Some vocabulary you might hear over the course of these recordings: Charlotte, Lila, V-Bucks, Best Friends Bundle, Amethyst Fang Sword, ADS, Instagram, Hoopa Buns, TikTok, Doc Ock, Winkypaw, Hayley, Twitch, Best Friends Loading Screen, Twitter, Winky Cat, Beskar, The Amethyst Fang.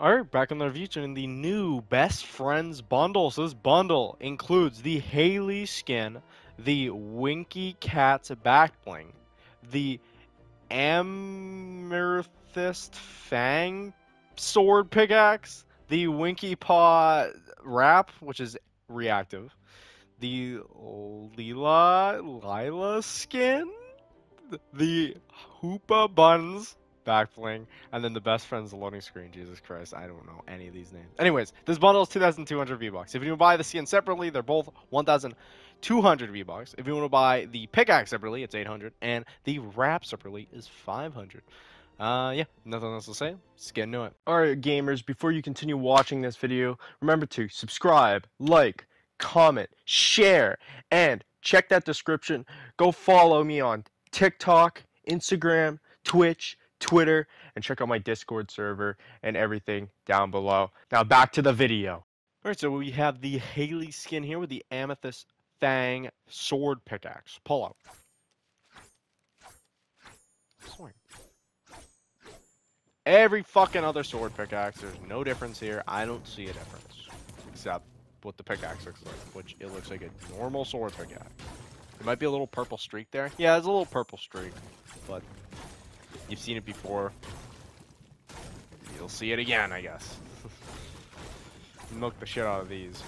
Alright, back in the review in the new Best Friends Bundle. So this bundle includes the Hayley skin, the Winky Cat's back bling, the Amethyst Fang Sword pickaxe, the Winky Paw wrap, which is reactive, the Lila skin, the Hoopa Buns back bling, and then the Best Friends Loading Screen. Jesus Christ, I don't know any of these names. Anyways, this bundle is 2,200 V-Bucks. If you buy the skin separately, they're both 1,200 V-Bucks. If you want to buy the pickaxe separately, it's 800, and the wrap separately is 500. Yeah, nothing else to say. Let's get into it. Alright, gamers, before you continue watching this video, remember to subscribe, like, comment, share, and check that description. Go follow me on TikTok, Instagram, Twitch, Twitter, and check out my Discord server and everything down below. Now back to the video. Alright, so we have the Hayley skin here with the Amethyst Fang Sword pickaxe. Pull out. Swing. Every fucking other sword pickaxe, there's no difference here. I don't see a difference. Except what the pickaxe looks like, which it looks like a normal sword pickaxe. There might be a little purple streak there. Yeah, there's a little purple streak, but you've seen it before. You'll see it again, I guess. Milk the shit out of these.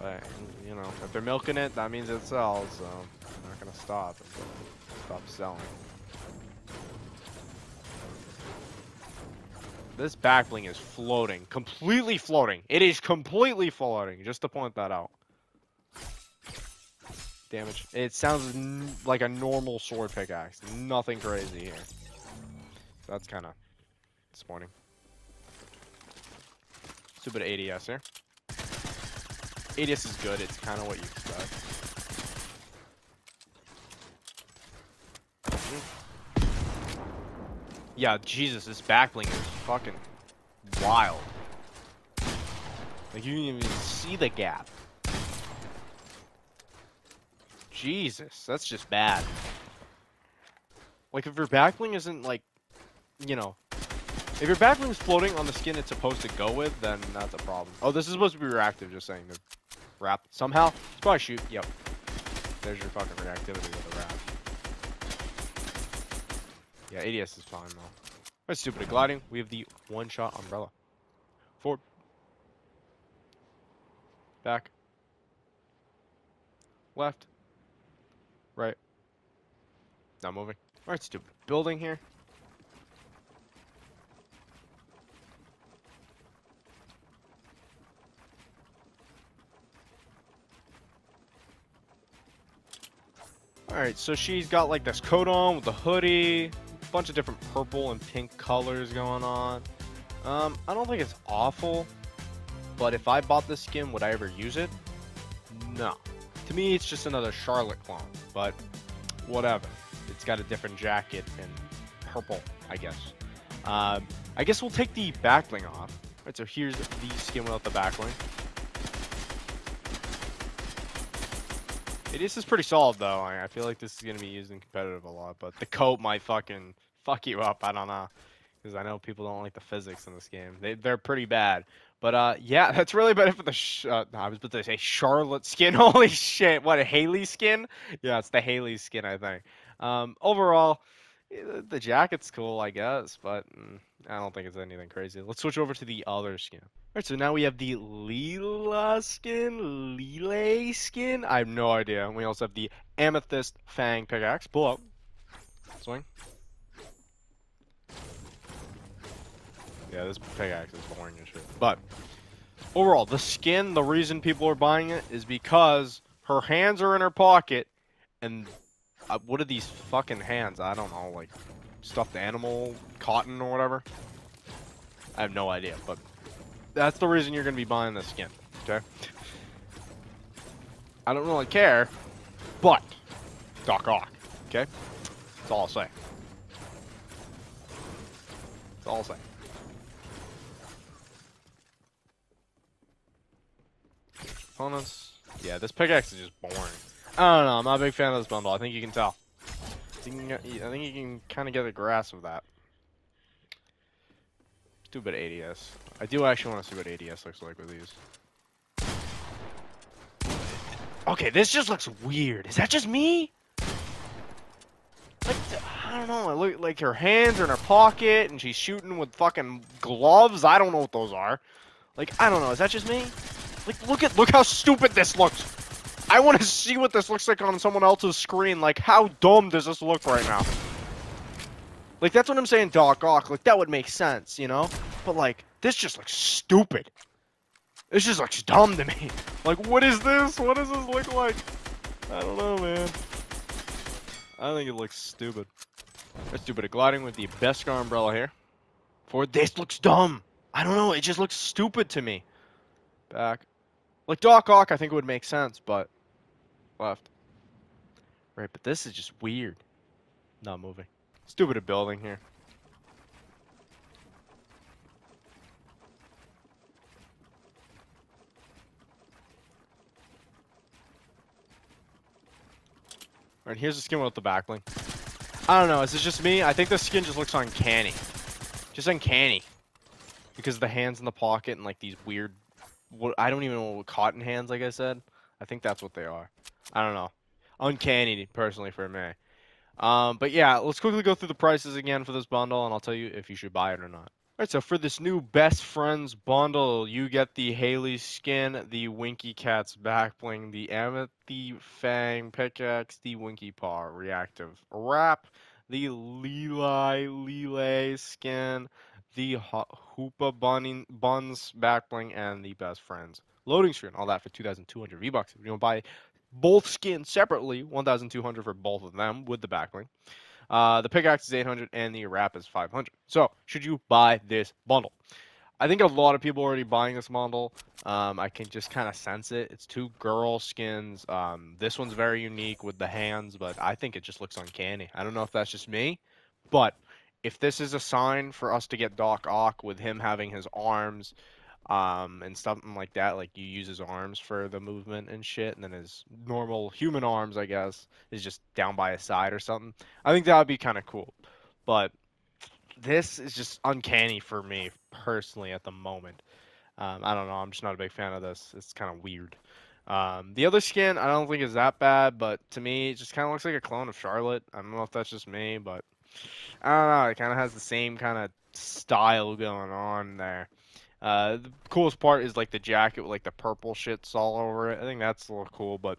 But, you know, if they're milking it, that means it sells, so I'm not gonna stop until it stops selling. This back bling is floating. Completely floating. It is completely floating. Just to point that out. Damage. It sounds like a normal sword pickaxe. Nothing crazy here. So that's kind of disappointing. Let's do a bit of ADS here. ADS is good. It's kind of what you expect. Yeah, Jesus, this back bling is fucking wild. Like, you didn't even see the gap. Jesus, that's just bad. Like, if your back bling isn't, like, you know, if your back bling's floating on the skin it's supposed to go with, then that's a problem. Oh, this is supposed to be reactive, just saying. The wrap, somehow, it's probably shoot. Yep. There's your fucking reactivity with the wrap. Yeah, ADS is fine though. That's stupid at gliding. We have the one-shot umbrella. Forward. Back. Left. Right. Not moving. Alright, stupid. Building here. Alright, so she's got like this coat on with the hoodie. Bunch of different purple and pink colors going on. I don't think it's awful, but if I bought this skin, would I ever use it? No. To me, it's just another Charlotte clone, but whatever. It's got a different jacket and purple, I guess. I guess we'll take the backbling off. All right, so here's the skin without the backbling. This is pretty solid though. I feel like this is gonna be used in competitive a lot, but the coat might fucking fuck you up. I don't know, because I know people don't like the physics in this game. They're pretty bad. But yeah, that's really bad for the. I was about to say Charlotte skin. Holy shit! What, a Hayley skin? Yeah, it's the Hayley skin, I think. Overall, the jacket's cool, I guess, but I don't think it's anything crazy. Let's switch over to the other skin. All right, so now we have the Lila skin, Lila skin. I have no idea. We also have the Amethyst Fang pickaxe. Pull up, swing. Yeah, this pickaxe is boring as shit. But overall, the skin, the reason people are buying it is because her hands are in her pocket, and what are these fucking hands? I don't know, like stuffed animal, cotton, or whatever. I have no idea, but. That's the reason you're going to be buying this skin, okay? I don't really care, but Doc Ock, okay? That's all I'll say. That's all I'll say. Opponents. Yeah, this pickaxe is just boring. I don't know. I'm not a big fan of this bundle. I think you can tell. I think you can kind of get a grasp of that. do a bit of ADS. I do actually want to see what ADS looks like with these. Okay, this just looks weird. Is that just me? Like, I don't know. Look, like her hands are in her pocket and she's shooting with fucking gloves. I don't know what those are. Like, I don't know. Is that just me? Like, look how stupid this looks. I want to see what this looks like on someone else's screen. Like, how dumb does this look right now? Like, that's what I'm saying, Doc Ock. Like, that would make sense, you know? But, like, this just looks stupid. This just looks dumb to me. Like, what is this? What does this look like? I don't know, man. I think it looks stupid. Let's do a bit of gliding with the Beskar umbrella here. For this looks dumb. I don't know. It just looks stupid to me. Back. Like, Doc Ock, I think it would make sense, but... left. Right, but this is just weird. Not moving. Let's do a bit of building here. Alright, here's the skin without the backbling. I don't know, is this just me? I think the skin just looks uncanny. Just uncanny. Because of the hands in the pocket and like these weird... what, I don't even know, cotton hands, like I said. I think that's what they are. I don't know. Uncanny, personally, for me. But yeah, let's quickly go through the prices again for this bundle, and I'll tell you if you should buy it or not. Alright, so for this new Best Friends Bundle, you get the Hayley skin, the Winky Cat's back bling, the Amethyst Fang pickaxe, the Winky Paw reactive wrap, the Lila skin, the Hoopa Buns back bling, and the Best Friends Loading Screen. All that for 2,200 V-Bucks. If you want to buy both skins separately, 1,200 for both of them with the back bling. The pickaxe is 800 and the wrap is 500. So, should you buy this bundle? I think a lot of people are already buying this bundle. I can just kind of sense it. It's two girl skins. This one's very unique with the hands, but I think it just looks uncanny. I don't know if that's just me, but if this is a sign for us to get Doc Ock with him having his arms and something like that, like you use his arms for the movement and shit, and then his normal human arms, I guess, is just down by his side or something. I think that would be kind of cool, but this is just uncanny for me personally at the moment. I don't know, I'm just not a big fan of this. It's kind of weird. The other skin I don't think is that bad, but to me it just kind of looks like a clone of Charlotte. I don't know if that's just me, but I don't know, it kind of has the same kind of style going on there. The coolest part is like the jacket with like the purple shits all over it. I think that's a little cool, but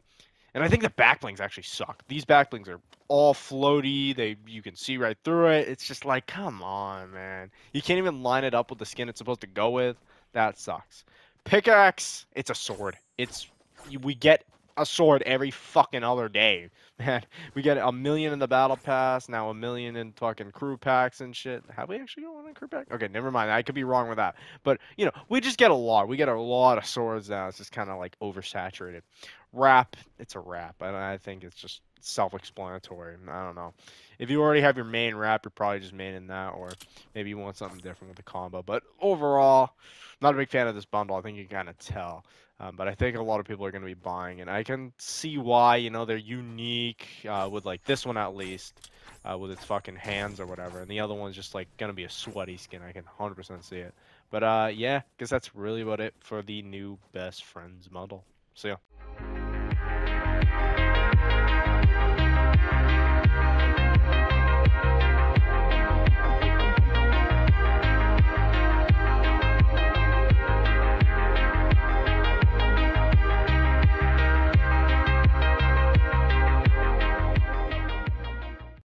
and I think the backblings actually suck. These backblings are all floaty. You can see right through it. It's just like, come on, man. You can't even line it up with the skin it's supposed to go with. That sucks. Pickaxe, it's a sword. We get a sword every fucking other day, man. We get 1 million in the battle pass, now 1 million in fucking crew packs and shit. Have we actually got one in crew pack? Okay, never mind. I could be wrong with that. But, you know, we just get a lot. We get a lot of swords now. It's just kind of, like, oversaturated. Wrap, it's a wrap. And I think it's just self-explanatory. I don't know. If you already have your main wrap, you're probably just maining that, or maybe you want something different with the combo. But overall, not a big fan of this bundle. I think you kind of tell. But I think a lot of people are going to be buying, and I can see why. You know, they're unique with like this one at least, with its fucking hands or whatever, and the other one's just like going to be a sweaty skin. I can 100% see it. But yeah, I guess that's really about it for the new Best Friends model. See ya.